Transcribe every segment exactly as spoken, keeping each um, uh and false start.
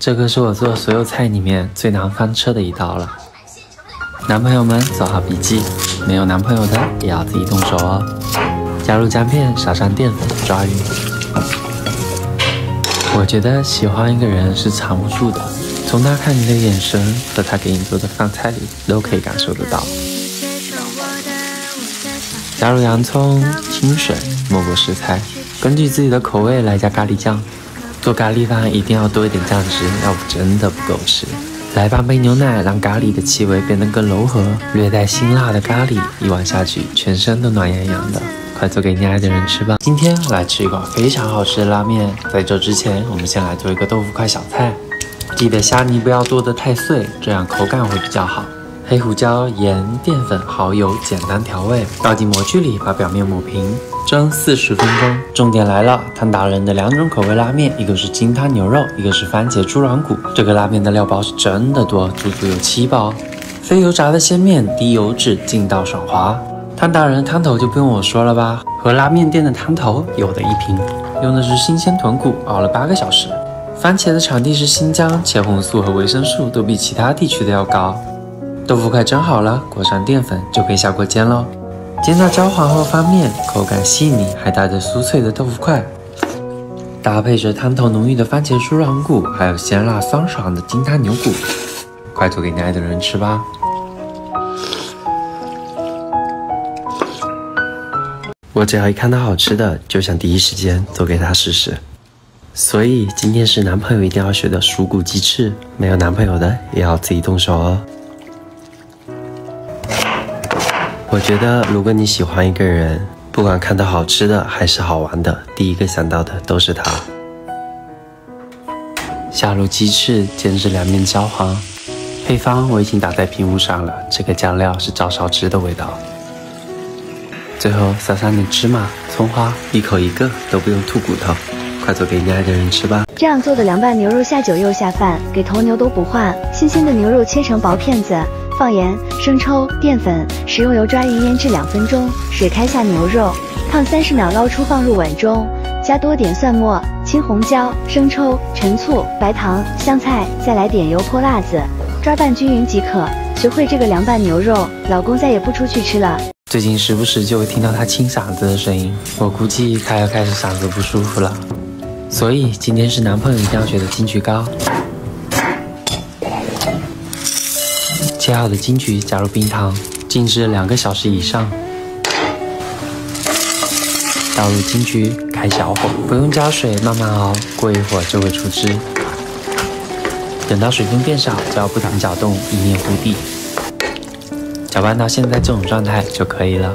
这个是我做所有菜里面最难翻车的一道了。男朋友们做好笔记，没有男朋友的也要自己动手哦。加入姜片，撒上淀粉，抓匀。我觉得喜欢一个人是藏不住的，从他看你的眼神和他给你做的饭菜里都可以感受得到。加入洋葱、清水、没过食材，根据自己的口味来加咖喱酱。 做咖喱饭一定要多一点酱汁，要不真的不够吃。来半杯牛奶，让咖喱的气味变得更柔和，略带辛辣的咖喱一碗下去，全身都暖洋洋的。快做给你爱的人吃吧！今天来吃一碗非常好吃的拉面。在这之前，我们先来做一个豆腐块小菜，记得虾泥不要剁得太碎，这样口感会比较好。黑胡椒、盐、淀粉、蚝油简单调味，倒进模具里，把表面抹平。 蒸四十分钟。重点来了，汤达人的两种口味拉面，一个是清汤牛肉，一个是番茄猪软骨。这个拉面的料包是真的多，足足有七包。非油炸的鲜面，低油脂，劲道爽滑。汤达人汤头就不用我说了吧，和拉面店的汤头有的一拼。用的是新鲜豚骨，熬了八个小时。番茄的产地是新疆，茄红素和维生素都比其他地区的要高。豆腐块蒸好了，裹上淀粉就可以下锅煎喽。 煎到焦黄后翻面，口感细腻，还带着酥脆的豆腐块，搭配着汤头浓郁的番茄猪软骨，还有鲜辣酸爽的金汤牛骨，快做给你爱的人吃吧！我只要一看到好吃的，就想第一时间做给他试试。所以今天是男朋友一定要学的熟骨鸡翅，没有男朋友的也要自己动手哦。 我觉得，如果你喜欢一个人，不管看到好吃的还是好玩的，第一个想到的都是他。下入鸡翅，煎至两面焦黄。配方我已经打在屏幕上了，这个酱料是照烧汁的味道。最后撒上点芝麻、葱花，一口一个都不用吐骨头，快做给你爱的人吃吧。这样做的凉拌牛肉下酒又下饭，给头牛都不换。新鲜的牛肉切成薄片子。 放盐、生抽、淀粉，食用油抓匀腌制两分钟，水开下牛肉，烫三十秒，捞出放入碗中，加多点蒜末、青红椒、生抽、陈醋、白糖、香菜，再来点油泼辣子，抓拌均匀即可。学会这个凉拌牛肉，老公再也不出去吃了。最近时不时就会听到他清嗓子的声音，我估计他要开始嗓子不舒服了。所以今天是男朋友一定要学的金桔糕。 切好的金桔加入冰糖，静置两个小时以上。倒入金桔，开小火，不用加水，慢慢熬，过一会儿就会出汁。等到水分变少，就要不停搅动，以免糊底。搅拌到现在这种状态就可以了。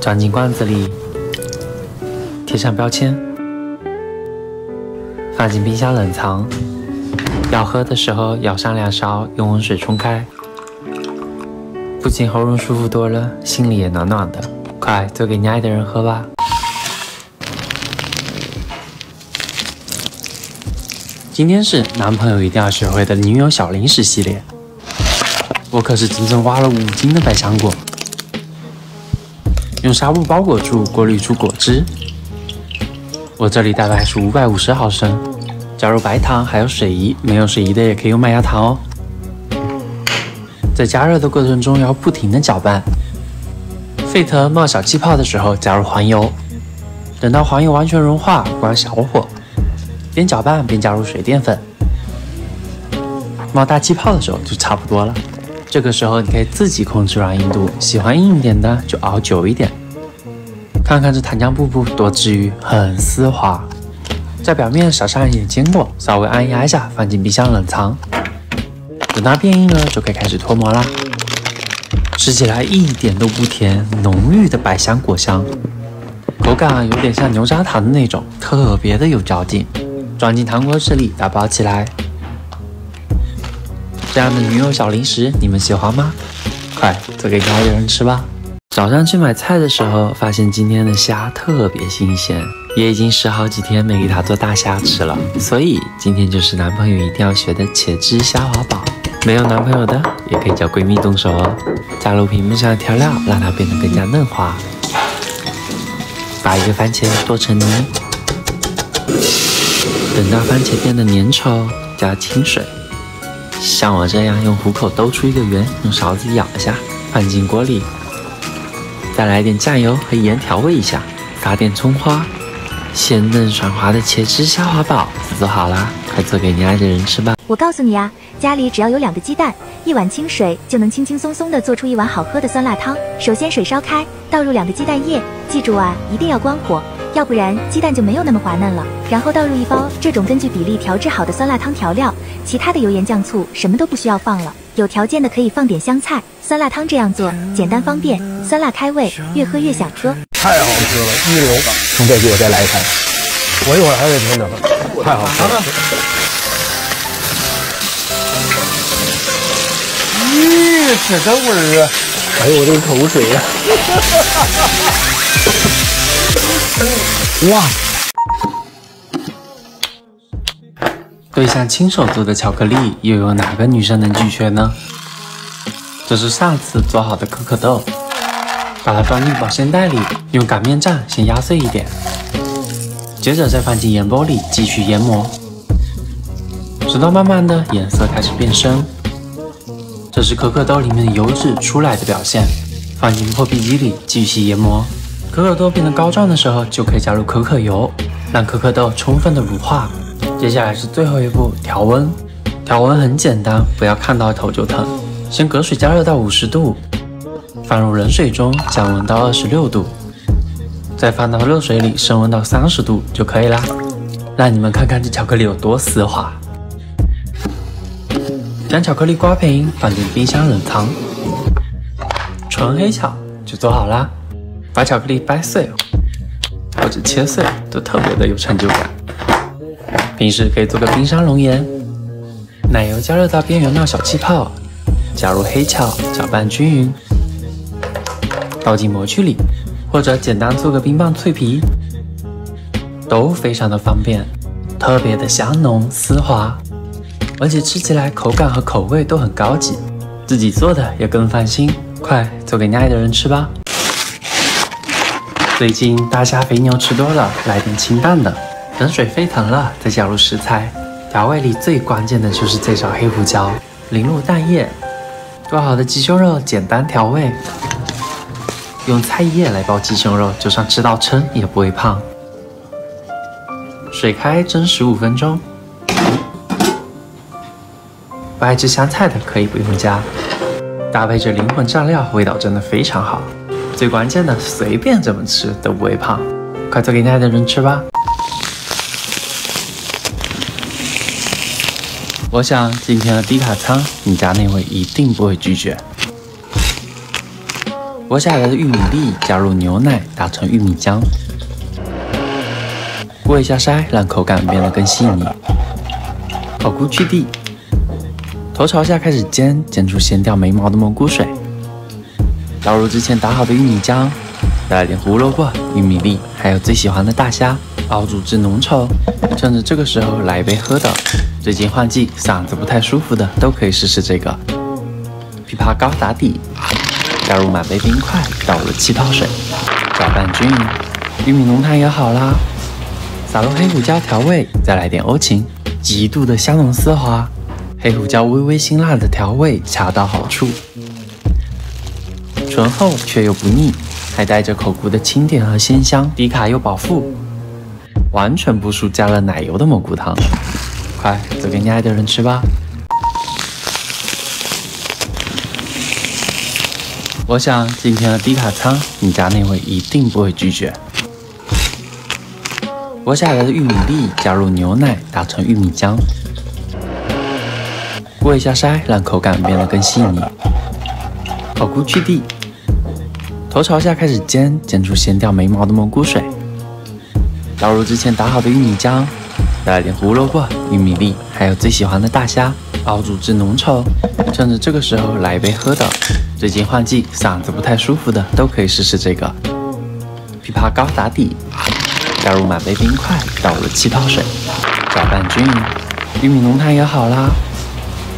装进罐子里，贴上标签，放进冰箱冷藏。 要喝的时候舀上两勺，用温水冲开，不仅喉咙舒服多了，心里也暖暖的。快做给你爱的人喝吧！今天是男朋友一定要学会的女友小零食系列，我可是整整挖了五斤的百香果，用纱布包裹住，过滤出果汁。我这里大概是五百五十毫升。 加入白糖，还有水饴，没有水饴的也可以用麦芽糖哦。在加热的过程中要不停的搅拌，沸腾冒小气泡的时候加入黄油，等到黄油完全融化，关小火，边搅拌边加入水淀粉。冒大气泡的时候就差不多了，这个时候你可以自己控制软硬度，喜欢硬一点的就熬久一点。看看这糖浆布布多治愈，很丝滑。 在表面撒上一点坚果，稍微按压一下，放进冰箱冷藏。等它变硬了，就可以开始脱模啦。吃起来一点都不甜，浓郁的百香果香，口感有点像牛轧糖的那种，特别的有嚼劲。装进糖果纸里打包起来。这样的女友小零食你们喜欢吗？快做给家里人吃吧。 早上去买菜的时候，发现今天的虾特别新鲜，也已经十好几天没给它做大虾吃了，所以今天就是男朋友一定要学的茄汁虾滑堡。没有男朋友的也可以叫闺蜜动手哦。加入屏幕上的调料，让它变得更加嫩滑。把一个番茄剁成泥，等到番茄变得粘稠，加清水。像我这样用虎口兜出一个圆，用勺子舀一下，放进锅里。再来点酱油和盐调味一下，撒点葱花。鲜嫩爽滑的茄汁虾滑堡做好啦，快做给你爱的人吃吧！我告诉你啊，家里只要有两个鸡蛋，一碗清水，就能轻轻松松的做出一碗好喝的酸辣汤。首先水烧开，倒入两个鸡蛋液，记住啊，一定要关火，要不然鸡蛋就没有那么滑嫩了。然后倒入一包这种根据比例调制好的酸辣汤调料，其他的油盐酱醋什么都不需要放了，有条件的可以放点香菜。酸辣汤这样做简单方便，酸辣开胃，越喝越想喝。 太好吃了，一流感！从这局我再来一盘，我一会儿还得添点汤。太好吃了！咦、啊，这真味儿啊！哎呦，我这个口水呀、啊！哇！对上亲手做的巧克力，又有哪个女生能拒绝呢？这是上次做好的可可豆。 把它装进保鲜袋里，用擀面杖先压碎一点，接着再放进研钵里继续研磨，直到慢慢的颜色开始变深。这是可可豆里面的油脂出来的表现。放进破壁机里继续研磨，可可豆变得膏状的时候，就可以加入可可油，让可可豆充分的乳化。接下来是最后一步，调温。调温很简单，不要看到头就疼，先隔水加热到五十度。 放入冷水中降温到二十六度，再放到热水里升温到三十度就可以啦。让你们看看这巧克力有多丝滑。将巧克力刮平，放进冰箱冷藏。纯黑巧就做好啦。把巧克力掰碎或者切碎，都特别的有成就感。平时可以做个冰山熔岩。奶油加热到边缘冒小气泡，加入黑巧，搅拌均匀。 倒进模具里，或者简单做个冰棒脆皮，都非常的方便，特别的香浓丝滑，而且吃起来口感和口味都很高级，自己做的也更放心。快做给你爱的人吃吧！最近大虾肥牛吃多了，来点清淡的。等水沸腾了，再加入食材。调味里最关键的就是这勺黑胡椒，淋入蛋液。做好的鸡胸肉简单调味。 用菜叶来包鸡胸肉，就算吃到撑也不会胖。水开蒸十五分钟。不爱吃香菜的可以不用加，搭配着灵魂蘸料，味道真的非常好。最关键的，随便怎么吃都不会胖。快做给你爱的人吃吧！我想今天的低卡餐，你家那位一定不会拒绝。 剥下来的玉米粒加入牛奶，打成玉米浆，过一下筛，让口感变得更细腻。蘑菇去蒂，头朝下开始煎，煎出咸掉眉毛的蘑菇水。倒入之前打好的玉米浆，再来点胡萝卜、玉米粒，还有最喜欢的大虾，熬煮至浓稠。趁着这个时候来一杯喝的，最近换季嗓子不太舒服的都可以试试这个。枇杷膏打底。 加入满杯冰块，倒入气泡水，搅拌均匀。玉米浓汤也好啦，撒入黑胡椒调味，再来点欧芹，极度的香浓丝滑。黑胡椒微微辛辣的调味恰到好处，醇厚却又不腻，还带着口苦的清甜和鲜香，低卡又饱腹，完全不输加了奶油的蘑菇汤。快做给你爱的人吃吧！ 我想今天的低卡餐，你家那位一定不会拒绝。剥下来的玉米粒加入牛奶，打成玉米浆，过一下筛，让口感变得更细腻。蘑菇去蒂，头朝下开始煎，煎出咸掉眉毛的蘑菇水。倒入之前打好的玉米浆，再来点胡萝卜、玉米粒，还有最喜欢的大虾，熬煮至浓稠。趁着这个时候来一杯喝的。 最近换季，嗓子不太舒服的都可以试试这个。枇杷膏打底，加入满杯冰块，倒入气泡水，搅拌均匀。玉米浓汤也好啦，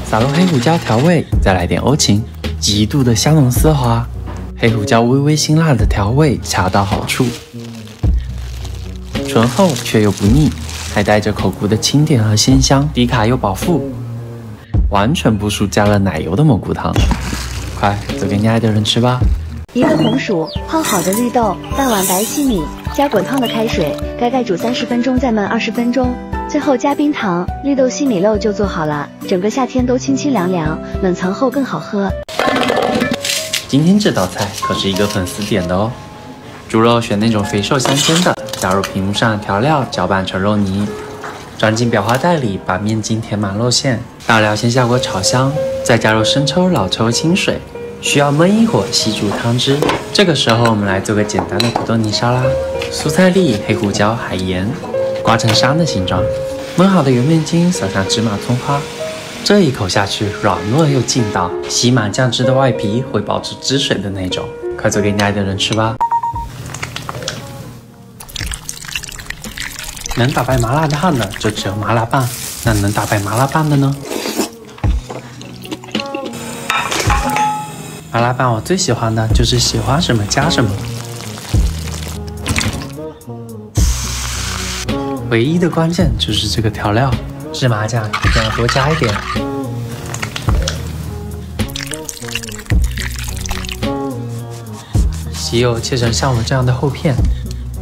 撒入黑胡椒调味，再来点欧芹，极度的香浓丝滑，黑胡椒微微辛辣的调味恰到好处，醇厚却又不腻，还带着口苦的清甜和鲜香，低卡又饱腹，完全不输加了奶油的蘑菇汤。快，走给你爱的人吃吧。一个红薯，泡好的绿豆，半碗白细米，加滚烫的开水，盖盖煮三十分钟，再焖二十分钟。 最后加冰糖，绿豆西米露就做好了，整个夏天都清清凉凉，冷藏后更好喝。今天这道菜可是一个粉丝点的哦，猪肉选那种肥瘦相间的，加入屏幕上的调料，搅拌成肉泥，装进裱花袋里，把面筋填满肉馅，大料先下锅炒香，再加入生抽、老抽、清水，需要焖一会吸住汤汁。这个时候我们来做个简单的土豆泥沙拉，蔬菜粒、黑胡椒、海盐。 刮成山的形状，焖好的油面筋撒上芝麻、葱花，这一口下去软糯又劲道，吸满酱汁的外皮会保持汁水的那种。快做给你爱的人吃吧！能打败麻辣烫的就只有麻辣拌，那能打败麻辣拌的呢？麻辣拌我最喜欢的就是喜欢什么加什么。 唯一的关键就是这个调料，芝麻酱一定要多加一点。鸡肉切成像我这样的厚片，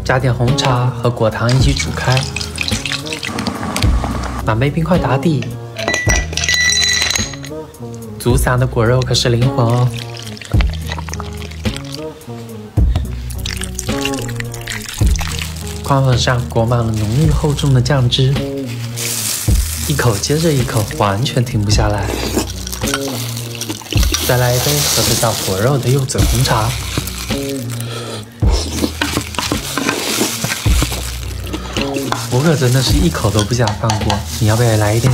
加点红茶和果糖一起煮开，满杯冰块打底。煮散的果肉可是灵魂哦。 宽粉上裹满了浓郁厚重的酱汁，一口接着一口，完全停不下来。再来一杯合适到果肉的柚子红茶。我可真的是一口都不想放过，你要不要来一点？